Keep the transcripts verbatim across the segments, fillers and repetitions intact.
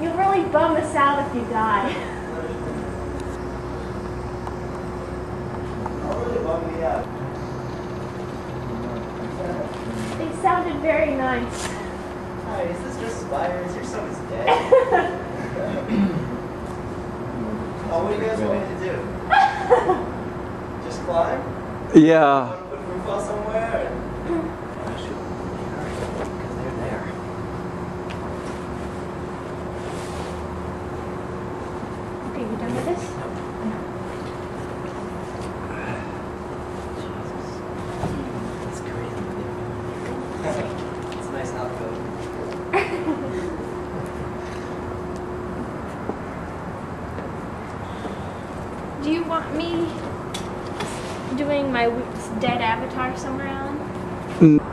You'll really bum us out if you die. They sounded very nice. Hi, is this just spiders? Your son is dead. Oh, what do you guys want me to do? Just climb? Yeah. Put a roof on somewhere? Are you done with this? No. Jesus. That's crazy. It's nice not to go. Do you want me doing my dead avatar somewhere, Alan? Mm.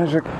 magic.